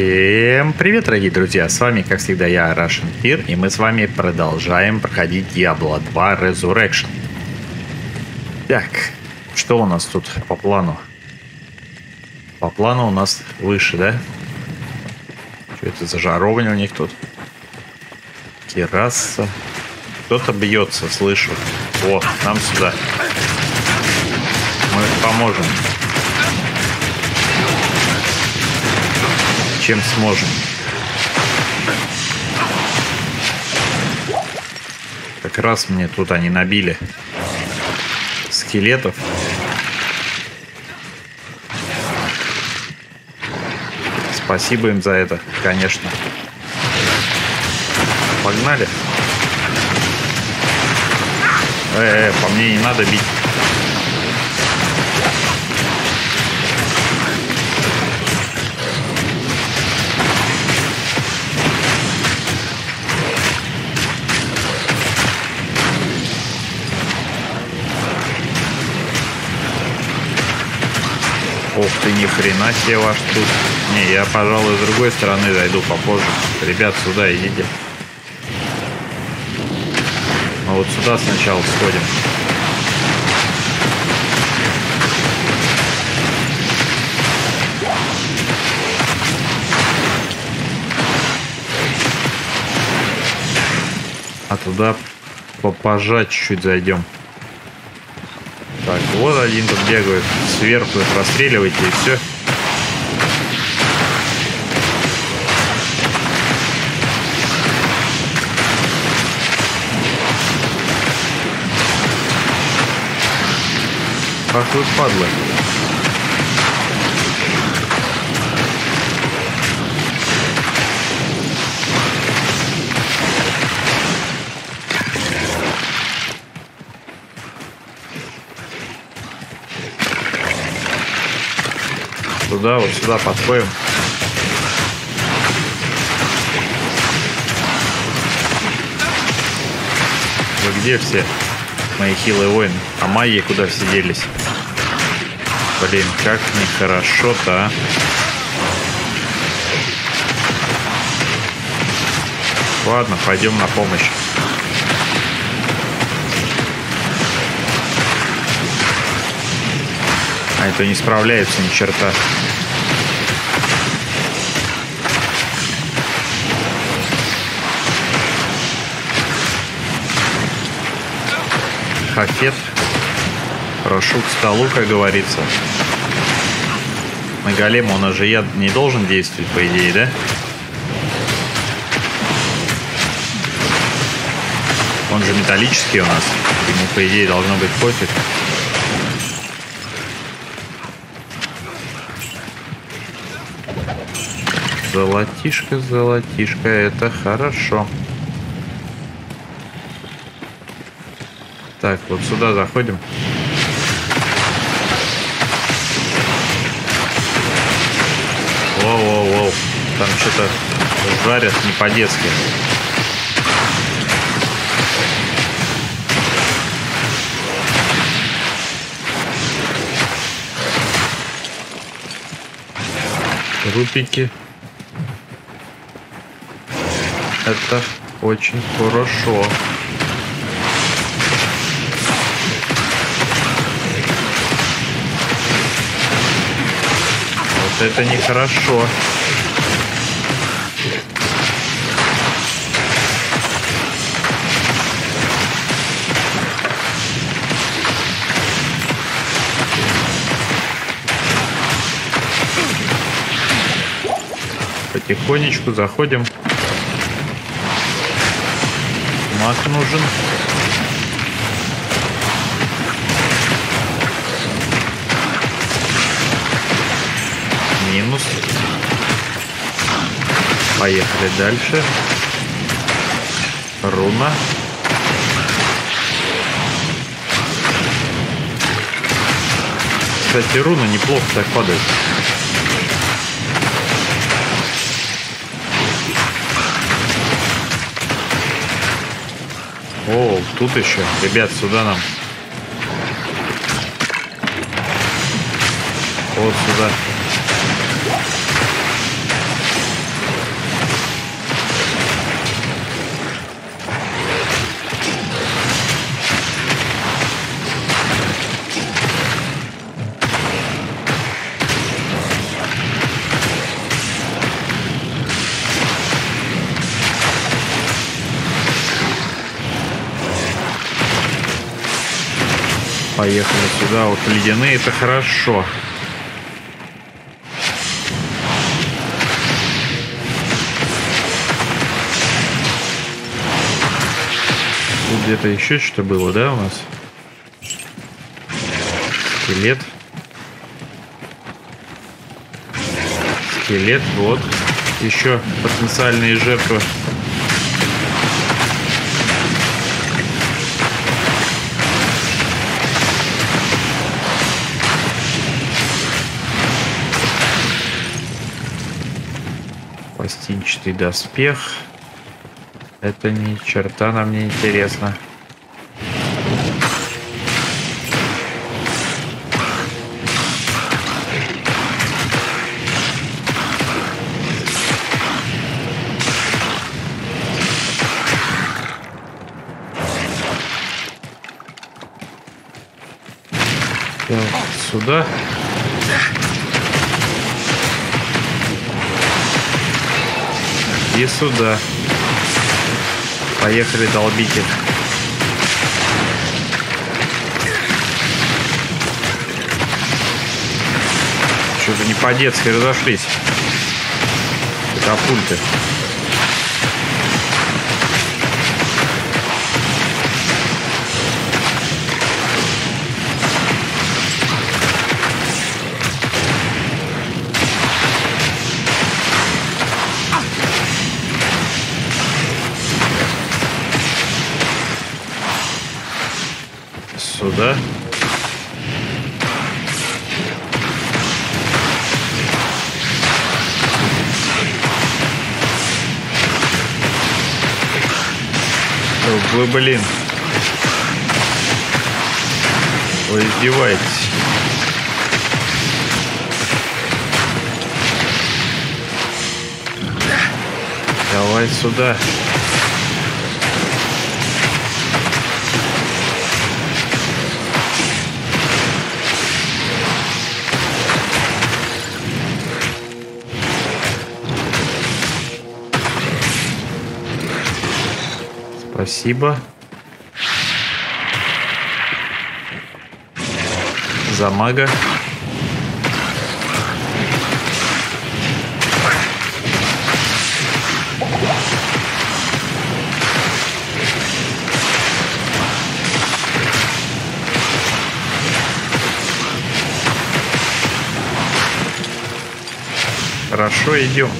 Всем привет, дорогие друзья! С вами, как всегда, я, Russian Fear, и мы с вами продолжаем проходить Diablo 2 Resurrection. Так, что у нас тут по плану? По плану у нас выше, да? Что это за жаровня у них тут? Терраса. Кто-то бьется, слышу. О, нам сюда. Мы поможем. Чем сможем. Как раз мне тут они набили скелетов. Спасибо им за это, конечно. Погнали. По мне не надо бить. Ох ты, ни хрена себе ваш тут. Не, я, пожалуй, с другой стороны зайду попозже. Ребят, сюда идите. Ну вот сюда сначала сходим. А туда попожать чуть-чуть зайдем. Так, вот один тут бегает, сверху простреливайте и все. Ах вы падлы. Туда, вот сюда подходим. Вы где все мои хилые воины? А магии куда все делись? Блин, как нехорошо-то, а? Ладно, пойдем на помощь. А это не справляется ни черта. Хафет. Прошу к столу, как говорится. На голема у нас же яд не должен действовать, по идее, да? Он же металлический у нас. Ему, по идее, должно быть пофиг. Золотишко, золотишко, это хорошо. Так, вот сюда заходим. Воу-воу-воу, там что-то жарят не по-детски. Рупики. Это очень хорошо. Вот это нехорошо. Потихонечку заходим. Маг нужен. Минус. Поехали дальше. Руна. Кстати, руна неплохо так падает. О, тут еще. Ребят, сюда нам. Вот сюда. Поехали сюда. Вот ледяные, это хорошо. Тут где-то еще что-то было, да, у нас? Скелет. Скелет, вот. Еще потенциальные жертвы. Пластинчатый доспех. Это ни черта нам не интересно. Так, сюда. И сюда. Поехали, долбите. Что-то не по-детски разошлись. Катапульты. Сюда. Вы, блин. Вы издеваетесь. Давай сюда. Спасибо за мага. Хорошо, идем.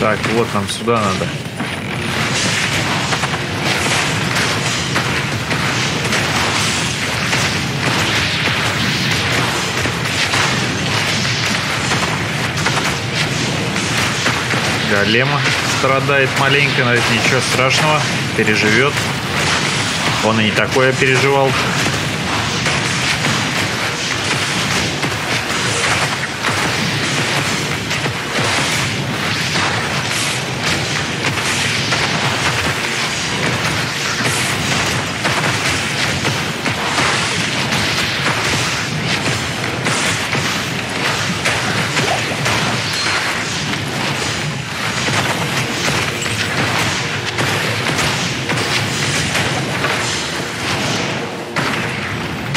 Так, вот нам сюда надо. Голема страдает маленько, но это ничего страшного, переживет. Он и не такое переживал.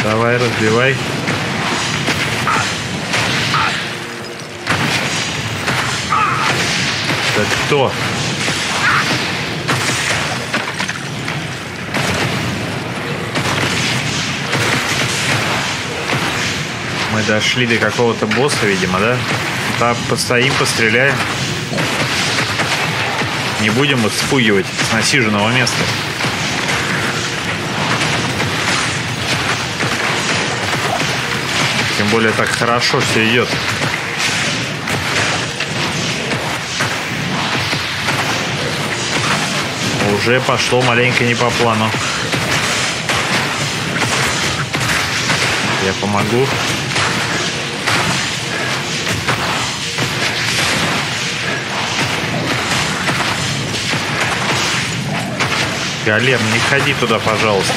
Давай, разбивай. Да кто? Мы дошли до какого-то босса, видимо, да? Там постоим, постреляем. Не будем их спугивать с насиженного места. Тем более так хорошо все идет. Уже пошло маленько не по плану. Я помогу. Голем, не ходи туда, пожалуйста.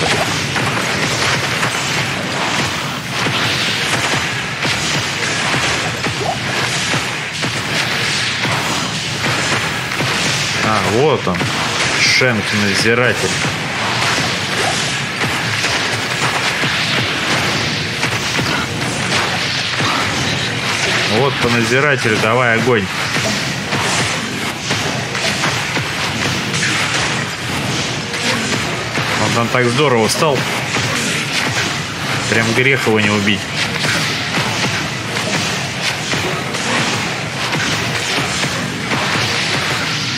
А, вот он, Шенк, надзиратель. Вот по надзирателю, давай огонь. Он там так здорово стал. Прям грех его не убить.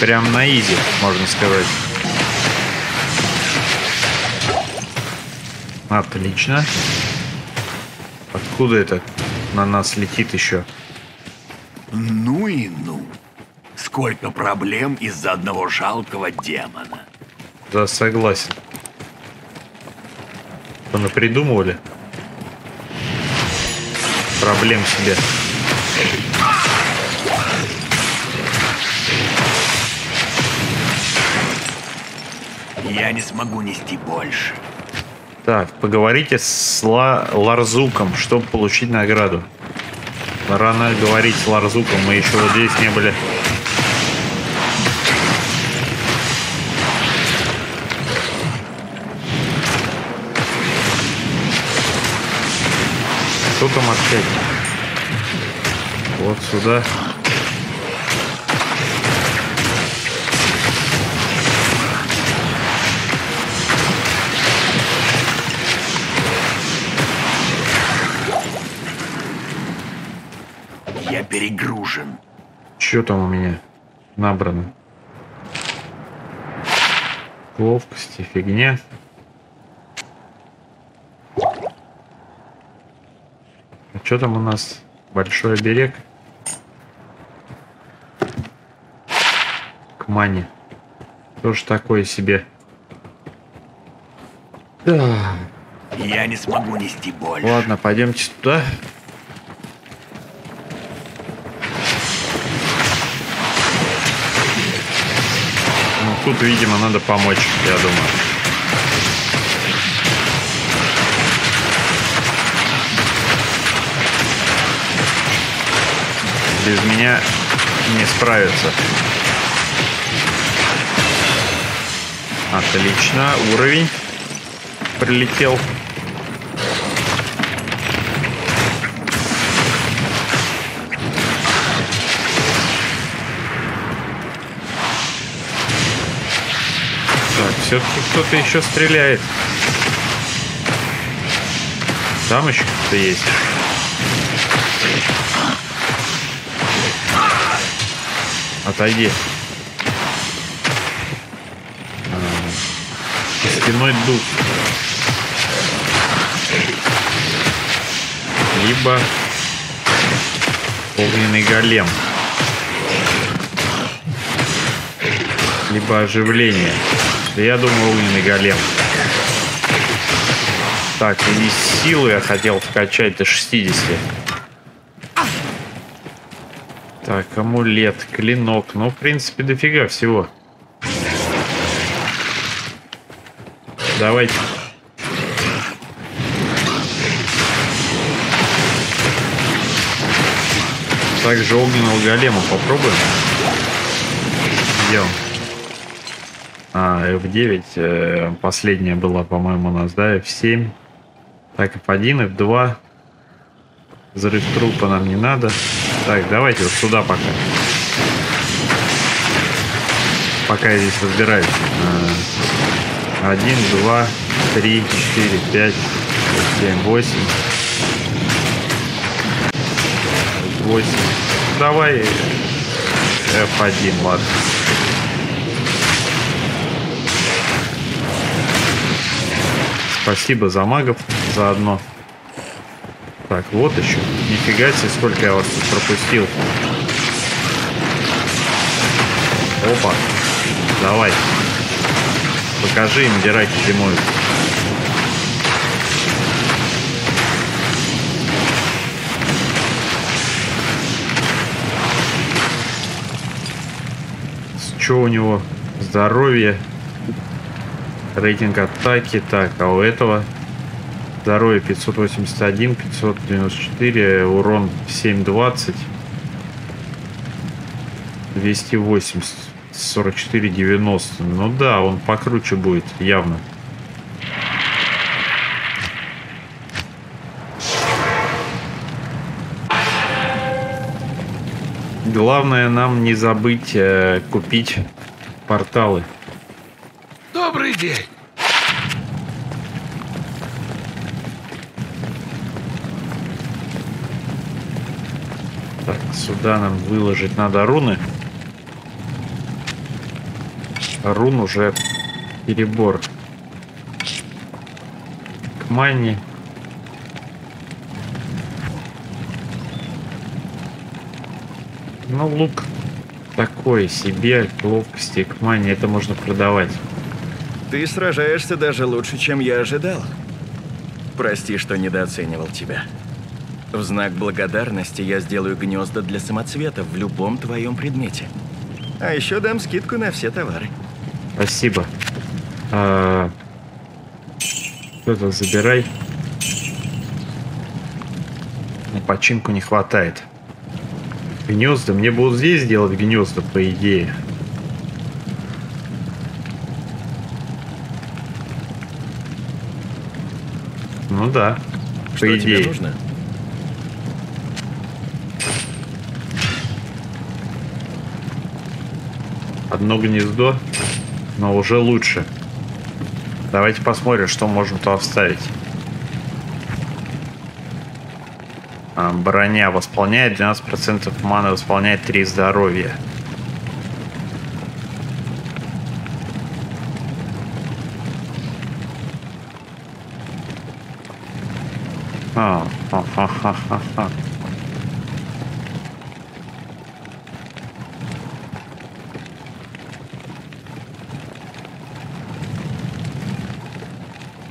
Прям на изи, можно сказать. Отлично. Откуда это на нас летит еще? Ну и ну. Сколько проблем из-за одного жалкого демона. Да, согласен. Понапридумывали. Проблем себе. Я не смогу нести больше. Так, поговорите с Ларзуком, чтобы получить награду. Рано говорить с Ларзуком, мы еще вот здесь не были. Что там опять? Вот сюда. Перегружен. Что там у меня набрано? Ловкости, фигня. А что там у нас? Большой оберег. К мане. Тоже такое себе. Да. Я не смогу нести больше. Ладно, пойдемте туда. Тут, видимо, надо помочь, я думаю. Без меня не справится. Отлично, уровень прилетел. Все-таки кто-то еще стреляет. Там еще кто-то есть. Отойди. Спиной дух. Либо огненный голем. Либо оживление. Я думаю, огненный голем. Так, и силы я хотел вкачать до 60. Так, амулет, клинок. Ну, в принципе, дофига всего. Давайте. Также огненного голема попробуем. Идем. А, F9 последняя была, по-моему, у нас, да, F7. Так, F1, F2. Взрыв трупа нам не надо. Так, давайте вот сюда пока. Пока я здесь разбираюсь. 1, 2, 3, 4, 5, 7, 8. 8. Давай F1, ладно. Спасибо за магов заодно. Так, вот еще. Нифига себе, сколько я вас тут пропустил. Опа. Давай. Покажи им, где раки зимуют. Что у него? Здоровье. Рейтинг атаки. Так, а у этого здоровье 581, 594, урон 720, 280, 44, 90. Ну да, он покруче будет, явно. Главное нам не забыть купить порталы. Добрый день. Так, сюда нам выложить надо руны. Рун уже перебор. К мане. Ну, лук такой себе, ловкости к мане, это можно продавать. Ты сражаешься даже лучше, чем я ожидал. Прости, что недооценивал тебя. В знак благодарности я сделаю гнезда для самоцветов в любом твоем предмете. А еще дам скидку на все товары. Спасибо. Что-то забирай. На починку не хватает. Гнезда. Мне будут здесь делать гнезда, по идее. Ну да. Что по идее. Тебе нужно? Одно гнездо, но уже лучше. Давайте посмотрим, что можем туда вставить. Броня восполняет 12%, маны восполняет 3 здоровья.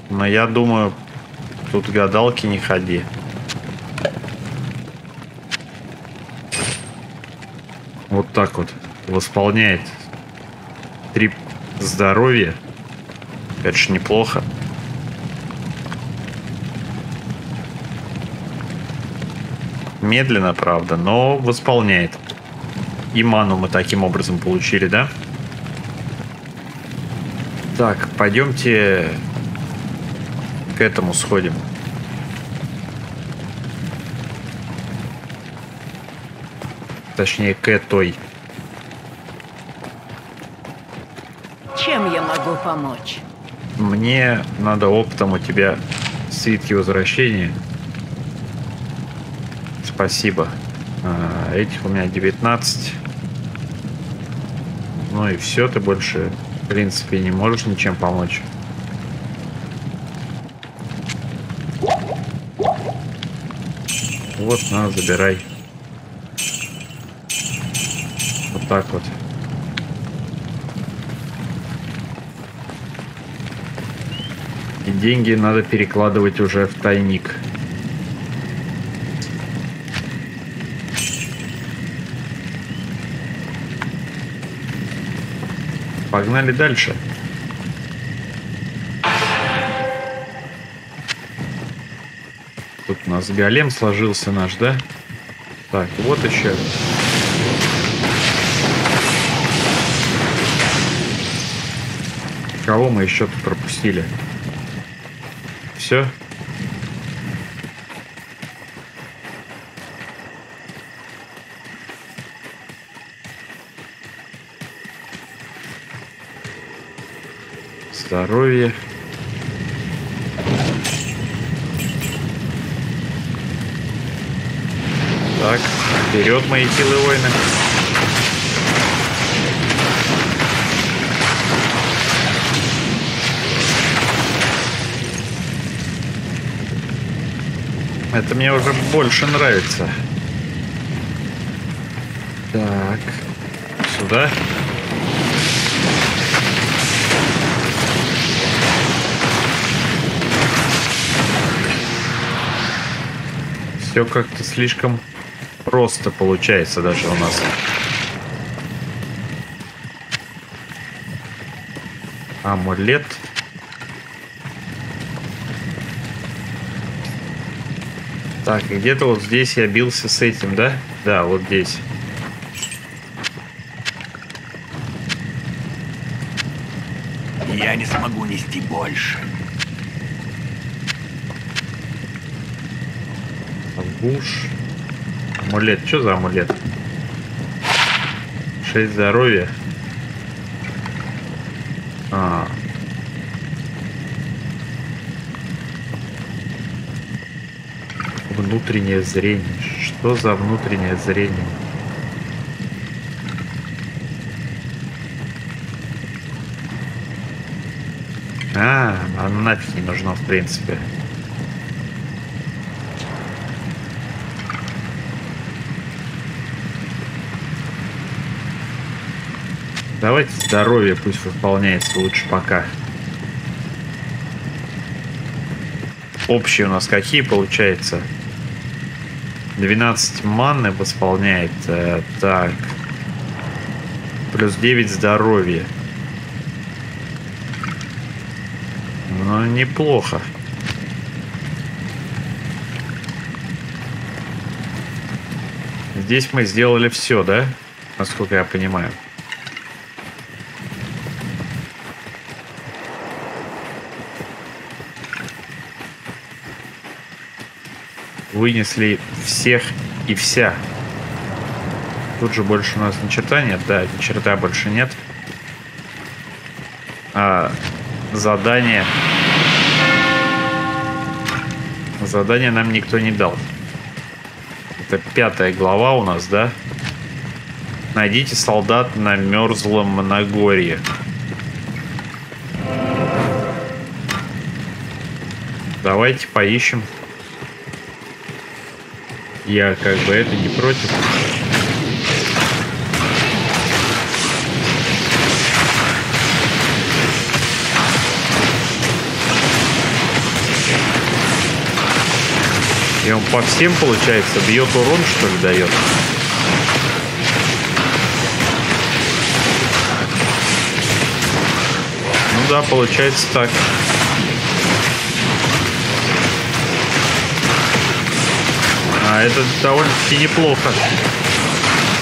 Но я думаю, тут гадалки не ходи. Вот так вот. Восполняет 3 здоровья. Это же неплохо. Медленно, правда, но восполняет. И ману мы таким образом получили, да? Так, пойдемте к этому сходим. Точнее, к той. Чем я могу помочь? Мне надо оптом у тебя свитки возвращения. Спасибо. Этих у меня 19. Ну и все, ты больше, в принципе, не можешь ничем помочь. Вот, на, забирай. Вот так вот. И деньги надо перекладывать уже в тайник. Погнали дальше. Тут у нас голем сложился наш, да? Так, вот еще. Кого мы еще тут пропустили? Все? Здоровье. Так, вперед, мои силы воины. Это мне уже больше нравится. Так, сюда. Все как-то слишком просто получается даже у нас. Амулет. Так, и где-то вот здесь я бился с этим, да? Да, вот здесь. Я не смогу нести больше. Буш. Амулет. Что за амулет? 6 здоровья. А. Внутреннее зрение. Что за внутреннее зрение? А, оно нафиг не нужно, в принципе. Давайте здоровье пусть выполняется лучше пока. Общие у нас какие получается? 12 манны восполняет. Так. Плюс 9 здоровья. Ну, неплохо. Здесь мы сделали все, да? Насколько я понимаю. Вынесли всех и вся. Тут же больше у нас ни черта нет. Да, ни черта больше нет. А, задание. Задание нам никто не дал. Это 5-я глава у нас, да? Найдите солдат на мерзлом Моногорье. Давайте поищем. Я как бы это не против. И он по всем, получается, бьет урон, что ли, дает? Ну да, получается так. А это довольно-таки неплохо.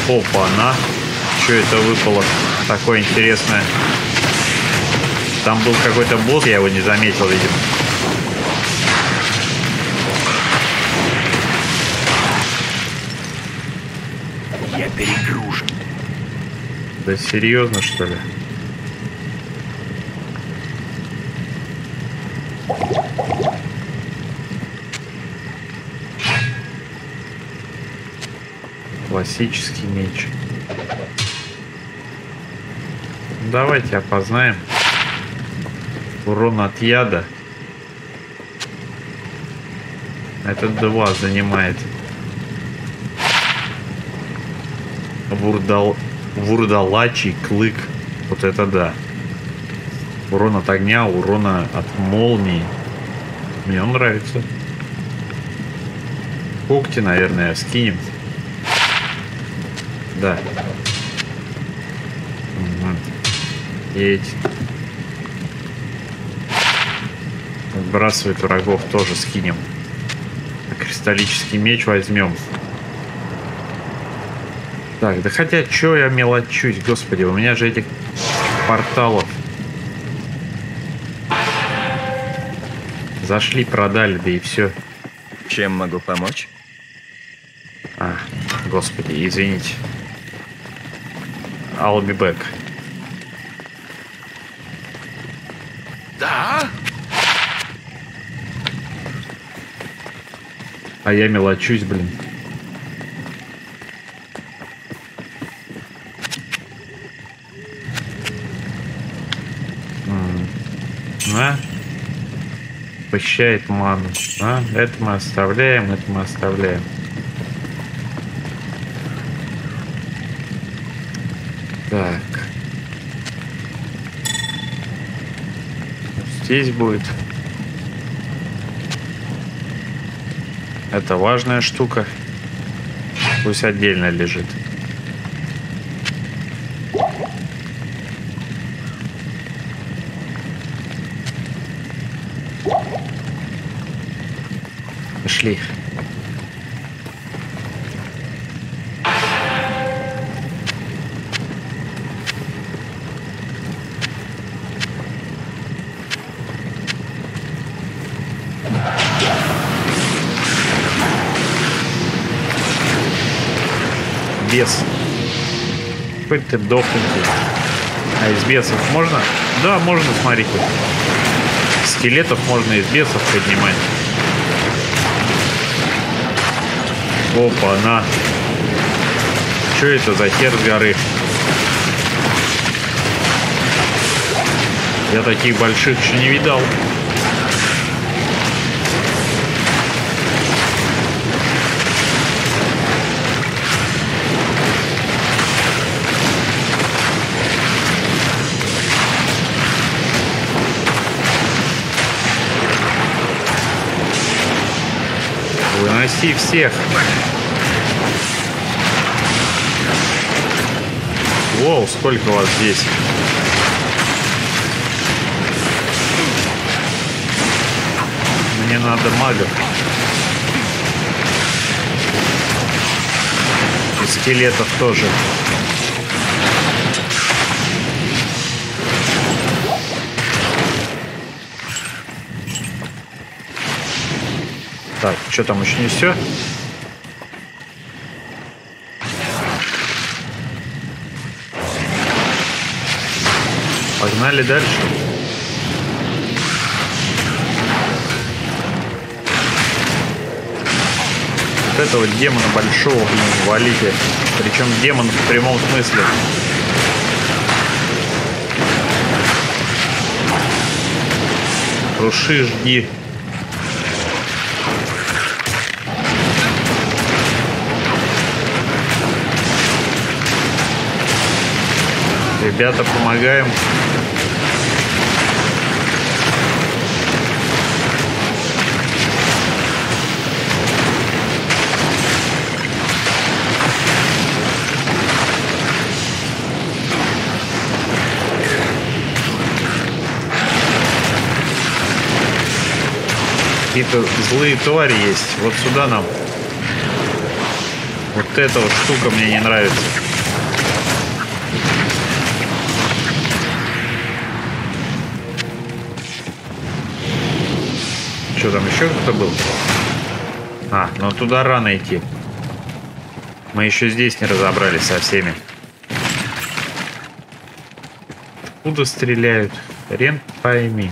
Опа-на. Что это выпало такое интересное? Там был какой-то босс, я его не заметил, видимо. Я перегружен. Да серьезно, что ли? Классический меч. Давайте опознаем. Урон от яда. Это 2 занимает. Вурдалачий клык. Вот это да. Урон от огня, урона от молнии. Мне он нравится. Когти, наверное, скинем. Да. Угу. Едь. Отбрасывает врагов, тоже скинем. Кристаллический меч возьмем. Так, да хотя, чё я мелочусь, господи, у меня же этих порталов. Зашли, продали, да и все. Чем могу помочь? А, господи, извините. I'll be back. Да? А я мелочусь, блин. На. Пощает ману. А, это мы оставляем, это мы оставляем. Так. Здесь будет. Это важная штука. Пусть отдельно лежит. Пошли. Теперь ты дохненький. А из бесов можно? Да, можно, смотрите. Скелетов можно из бесов поднимать. Опа, на. Что это за хер с горы? Я таких больших еще не видал. Выноси всех. Воу, сколько вас здесь. Мне надо магов. И скелетов тоже. Так, что там еще не все? Погнали дальше. Вот этого демона большого, блин, валите. Причем демон в прямом смысле. Руши, жги. Ребята, помогаем. Какие-то злые твари есть. Вот сюда нам. Вот эта вот штука мне не нравится. Что там еще кто-то был? А, но туда рано идти. Мы еще здесь не разобрались со всеми. Откуда стреляют? Хрен пойми.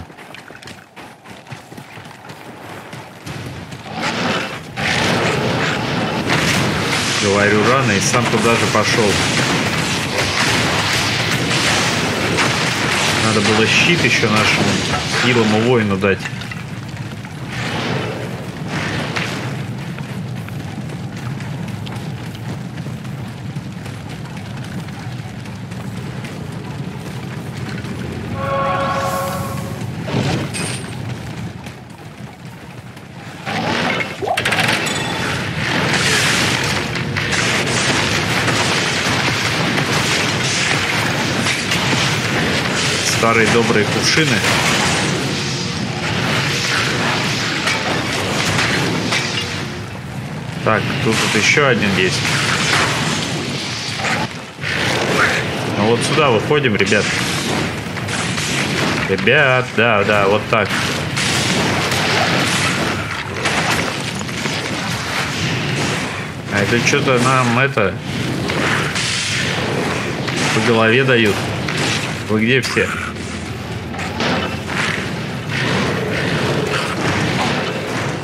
Говорю рано и сам туда же пошел. Надо было щит еще нашему хилому воину дать. Старые добрые кувшины. Так, тут еще один есть. Ну вот сюда выходим, ребят. Ребят, да, да, вот так. А это что-то нам это по голове дают. Вы где все?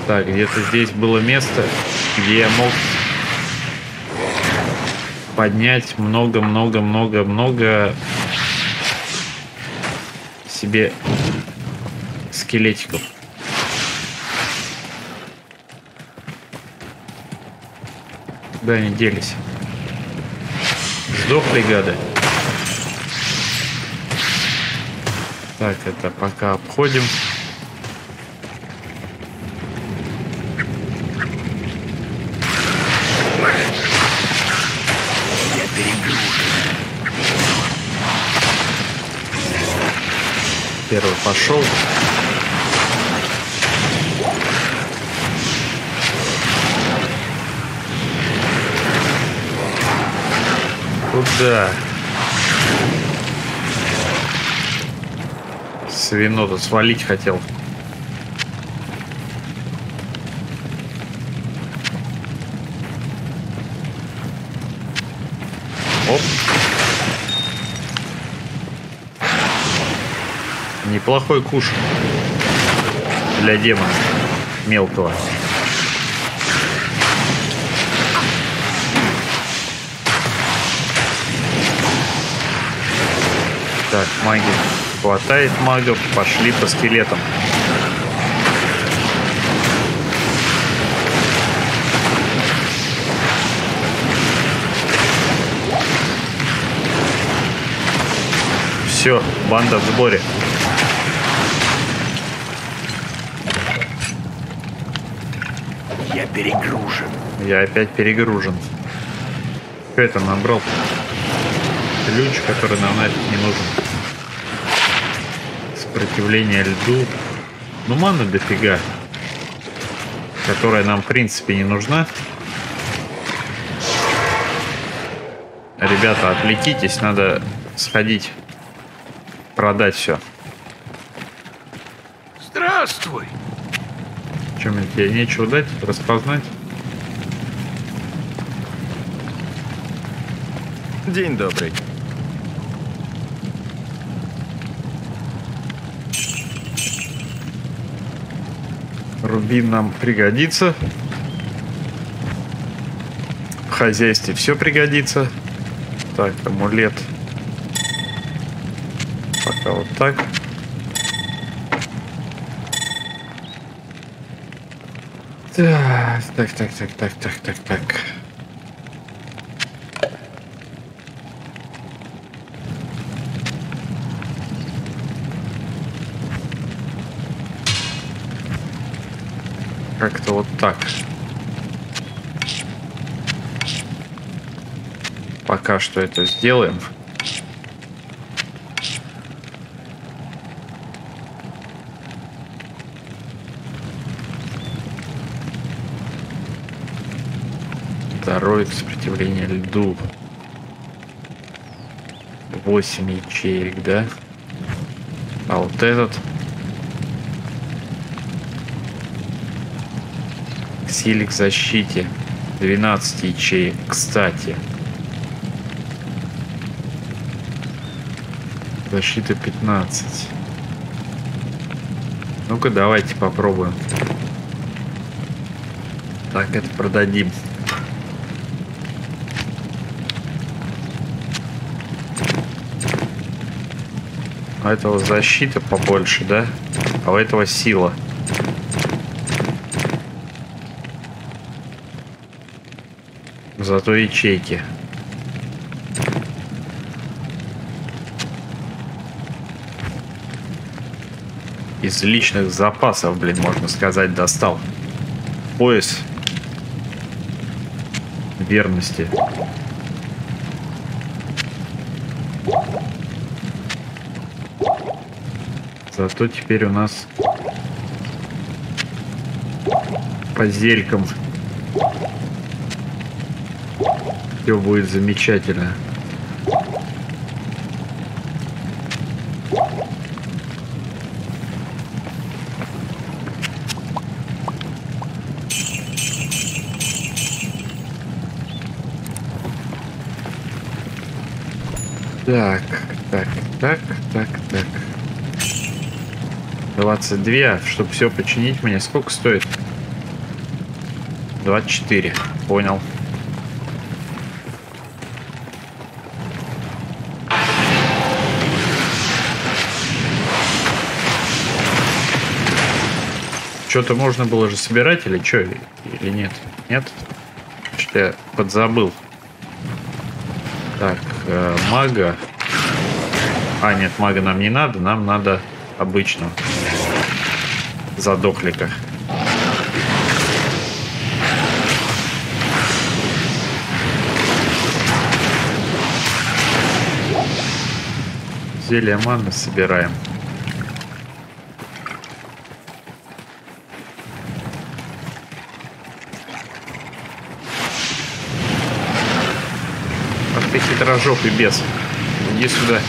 Так, где-то здесь было место, где я мог поднять много себе скелетиков. Куда они делись? Сдохли, гады. Так, это пока обходим. Первый пошел. Куда? Свино тут свалить хотел. Оп. Неплохой куш для демона мелкого. Так, маги. Хватает магов. Пошли по скелетам. Все, банда в сборе. Я перегружен. Я опять перегружен. Что это набрал? Ключ, который нам нафиг не нужен. Сопротивление льду. Ну мана дофига. Которая нам в принципе не нужна. Ребята, отвлекитесь. Надо сходить. Продать все. Здравствуй. Чем тебе нечего дать? Распознать? День добрый. Рубин нам пригодится. В хозяйстве все пригодится. Так, амулет. Пока вот так. Так. Как-то вот так. Пока что это сделаем. Второе сопротивление льду. 8 ячеек, да? А вот этот. Силе к защите 12 ячеек, кстати. Защита 15. Ну-ка, давайте попробуем. Так, это продадим. У этого защита побольше, да? А у этого сила. Зато ячейки. Из личных запасов, блин, можно сказать, достал. Пояс верности. Зато теперь у нас по зелькам все будет замечательно. Так. 22, чтобы все починить мне. Сколько стоит? 24. Понял. Что-то можно было же собирать или что? Или нет? Нет? Что-то я подзабыл. Так, мага. А, нет, мага нам не надо. Нам надо обычного задохлика. Зелье маны собираем. Рожок и бес. Иди сюда.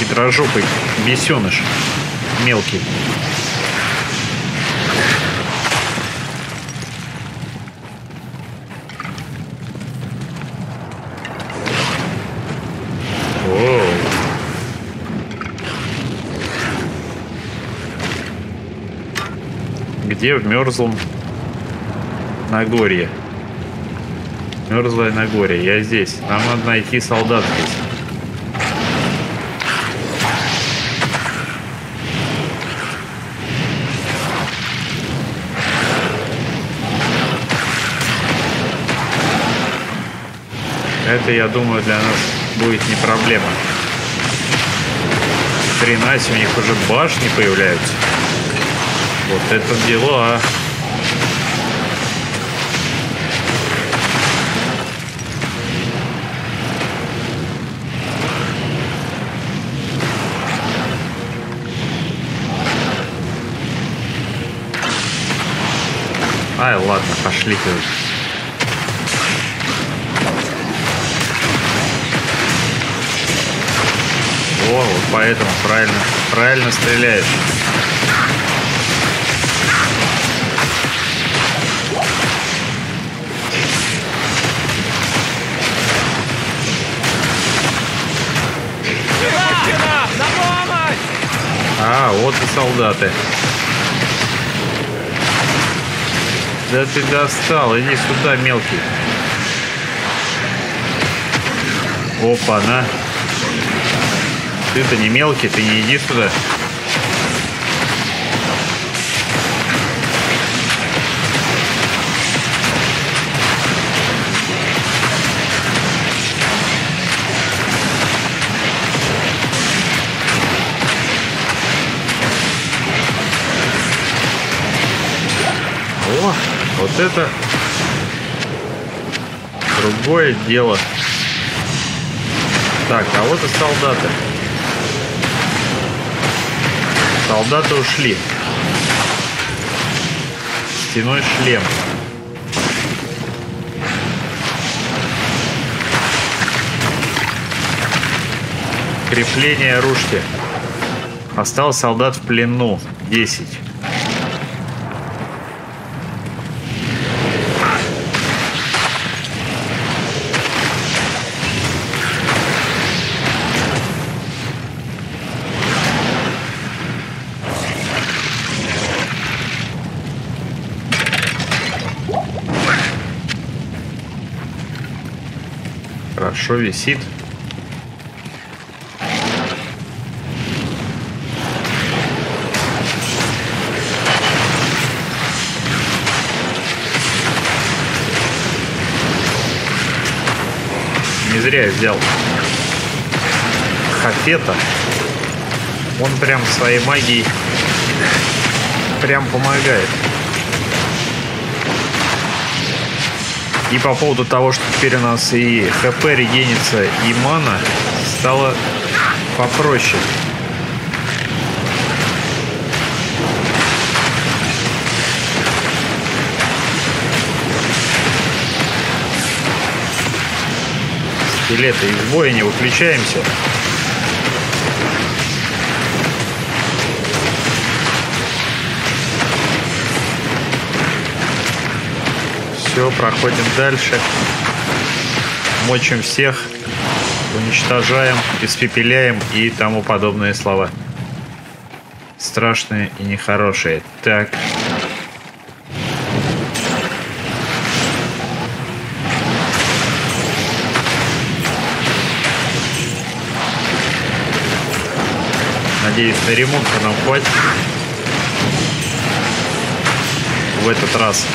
Хитрожопый бесеныш. мелкий. Где в мерзлом Нагорье? Мерзлое Нагорье. Я здесь. Нам надо найти солдат здесь. Это, я думаю, для нас будет не проблема. Хренаси, у них уже башни появляются. Вот это дела. Ай, ладно, пошли ты. О, вот поэтому правильно стреляешь. А, вот и солдаты. Да ты достал, иди сюда, мелкий. Опа, на. Ты-то не мелкий, ты не иди сюда. Вот это другое дело. Так, а вот и солдаты. Солдаты ушли. Стеной шлем. Крепление ружья. Осталось солдат в плену. 10. Хорошо висит. Не зря я взял Хафета. Он прям своей магией прям помогает. И по поводу того, что теперь у нас и ХП регенится, и мана, стало попроще. Скелеты из боя не выключаемся. Все, проходим дальше. Мочим всех, уничтожаем, испепеляем и тому подобные слова. Страшные и нехорошие. Так. Надеюсь, на ремонт нам хватит. В этот раз.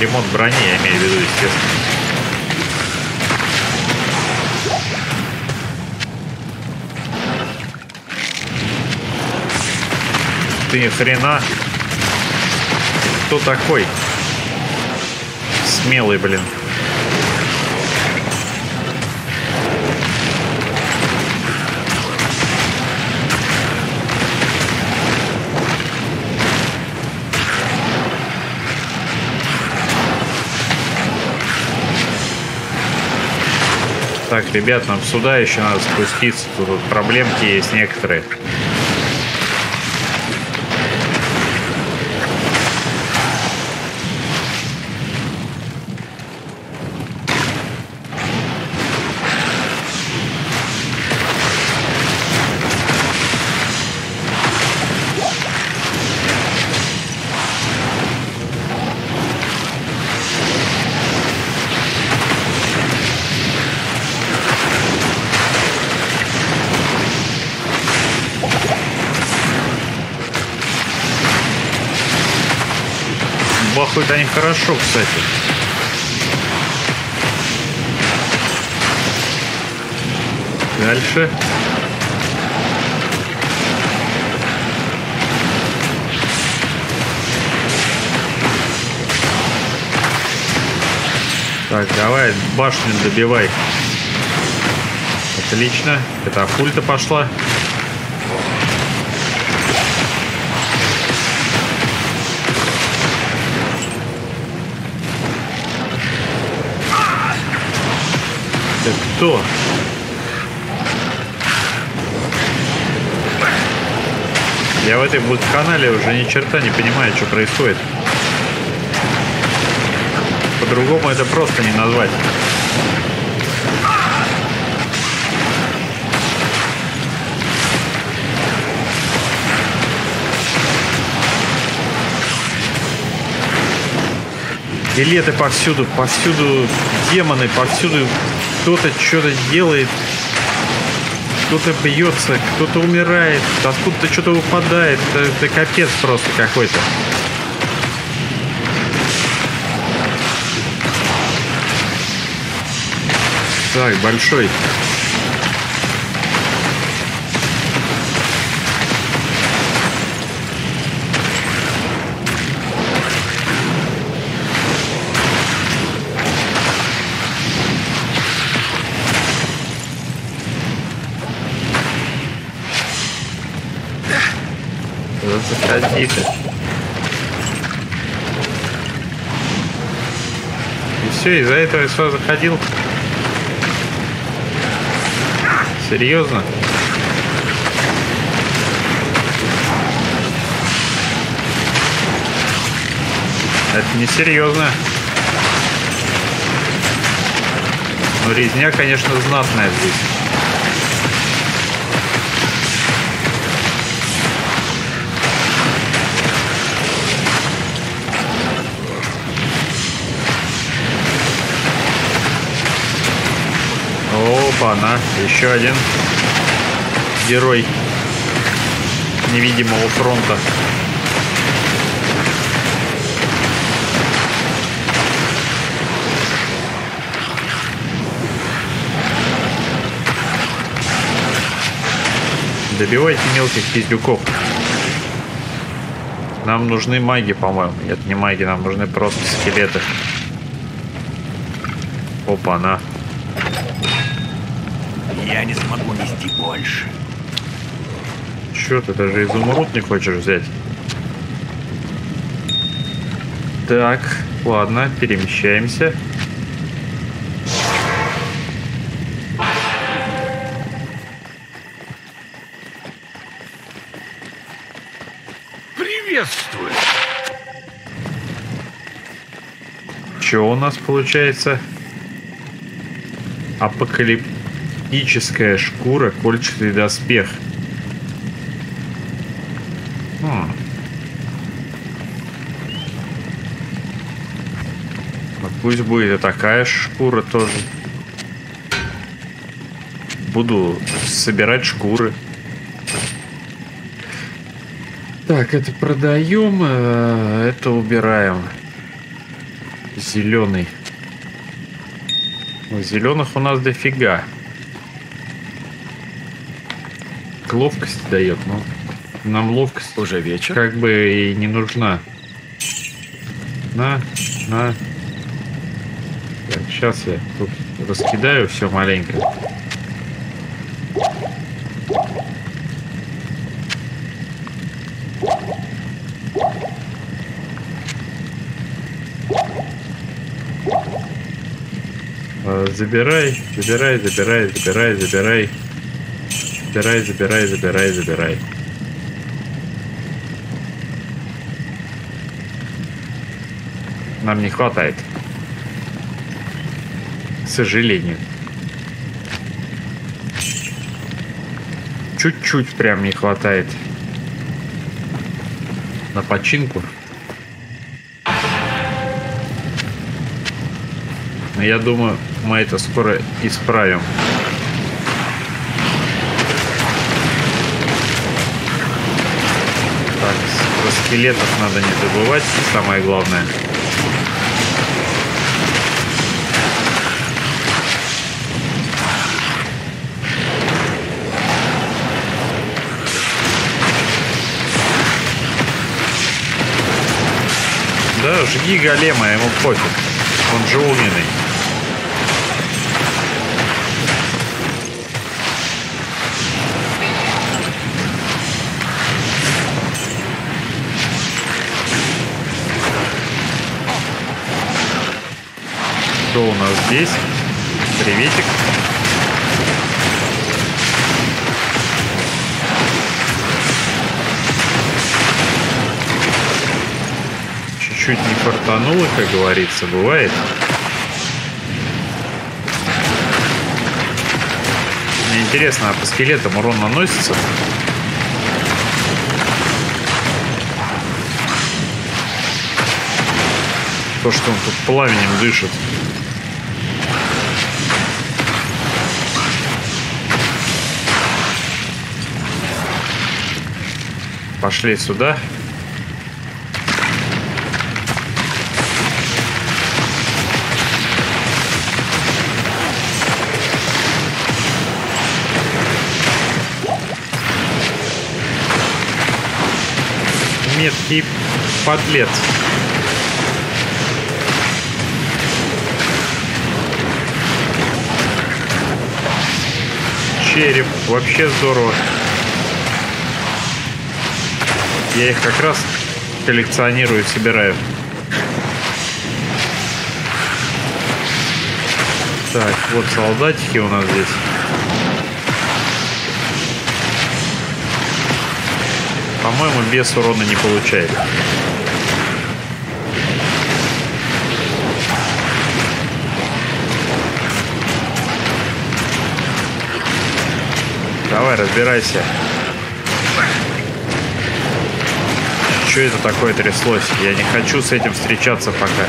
Ремонт брони, я имею в виду, естественно. Ты хрена. Кто такой? Смелый, блин. Так, ребят, нам сюда еще надо спуститься. Тут проблемки есть некоторые. Бахают они хорошо, кстати. Дальше. Так, давай, башню добивай. Отлично. Катапульта пошла. Кто? Я в этой канале уже ни черта не понимаю, что происходит. По-другому это просто не назвать. Скелеты повсюду, повсюду демоны, повсюду кто-то что-то делает, кто-то бьется, кто-то умирает, откуда-то что-то выпадает, это капец просто какой-то. Так, большой. И все, из-за этого я сразу ходил. Серьезно? Это несерьезно. Но резня, конечно, знатная здесь. Опа-на, еще один герой невидимого фронта. Добивайте мелких пиздюков. Нам нужны маги, по-моему. Нет, не маги, нам нужны просто скелеты. Опа-на. Я не смогу нести больше. Чё, ты даже изумруд не хочешь взять? Так, ладно, перемещаемся. Приветствую! Чё у нас получается? Апокалипс. Ическая шкура, кольчатый доспех. А пусть будет и такая шкура тоже. Буду собирать шкуры. Так, это продаем, это убираем. Зеленый. Зеленых у нас дофига. Ловкость дает, но нам ловкость уже вечер как бы и не нужна. На. Так, сейчас я тут раскидаю все маленько. Забирай, забирай, забирай, забирай, забирай. Забирай, забирай, забирай, забирай. Нам не хватает. К сожалению. Чуть-чуть прям не хватает. На починку. Но я думаю, мы это скоро исправим. Так, про скелетов надо не забывать, самое главное. Да, жги голема, ему пофиг. Он же умный. Кто у нас здесь? Приветик. Чуть-чуть не фартануло, как говорится, бывает. Мне интересно, а по скелетам урон наносится? То, что он тут пламенем дышит. Пошли сюда. Меткий подлец. Череп. Вообще здорово. Я их как раз коллекционирую, собираю. Так, вот солдатики у нас здесь. По-моему, без урона не получает. Давай, разбирайся. Что это такое тряслось? Я не хочу с этим встречаться пока.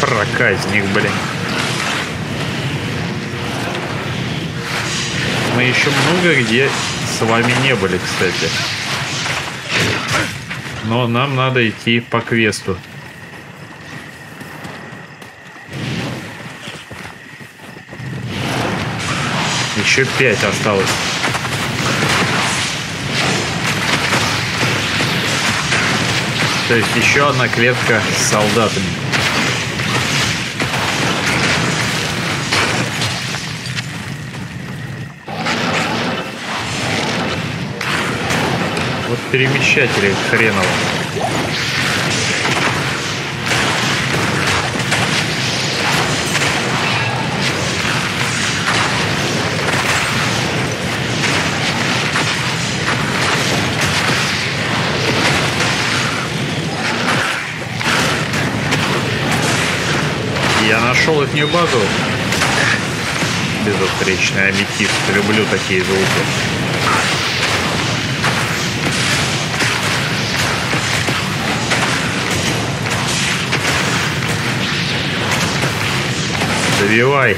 Проказник, блин. Мы еще много где с вами не были, кстати. Но нам надо идти по квесту. Еще 5 осталось. То есть еще одна клетка с солдатами. Вот перемещатели хреново. Я нашел их не базу. Безупречный аметист. Люблю такие звуки. Добивай,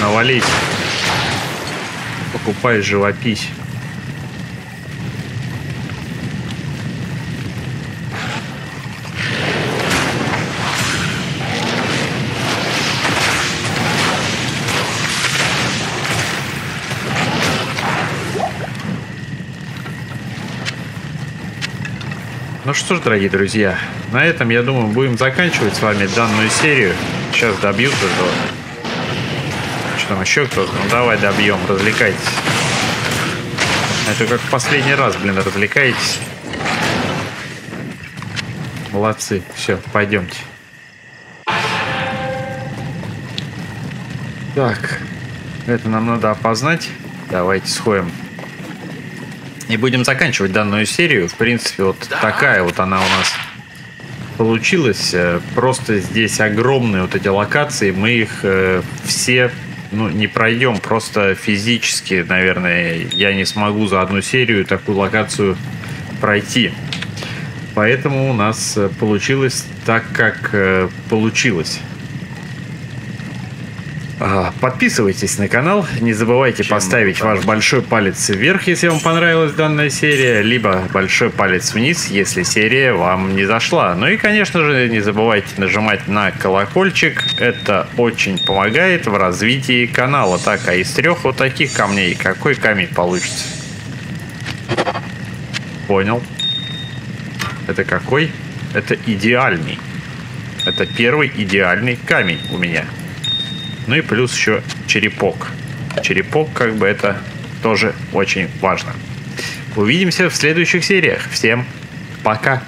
навались, покупай живопись. Ну что ж, дорогие друзья, на этом, я думаю, будем заканчивать с вами данную серию. Сейчас добьют этого. Что там еще кто-то? Ну давай добьем, развлекайтесь. Это как в последний раз, блин, развлекайтесь. Молодцы. Все, пойдемте. Так, это нам надо опознать. Давайте сходим. И будем заканчивать данную серию. В принципе, вот такая вот она у нас получилась. Просто здесь огромные вот эти локации. Мы их все, ну, не пройдем. Просто физически, наверное, я не смогу за одну серию такую локацию пройти. Поэтому у нас получилось так, как получилось. Подписывайтесь на канал, не забывайте поставить ваш большой палец вверх, если вам понравилась данная серия, либо большой палец вниз, если серия вам не зашла. Ну и, конечно же, не забывайте нажимать на колокольчик, это очень помогает в развитии канала. Так, а из трех вот таких камней какой камень получится? Понял. Это какой? Это идеальный. Это первый идеальный камень у меня. Ну и плюс еще черепок. Черепок, как бы, это тоже очень важно. Увидимся в следующих сериях. Всем пока!